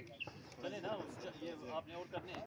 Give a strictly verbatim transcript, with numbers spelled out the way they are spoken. चले ना, ये आपने और करने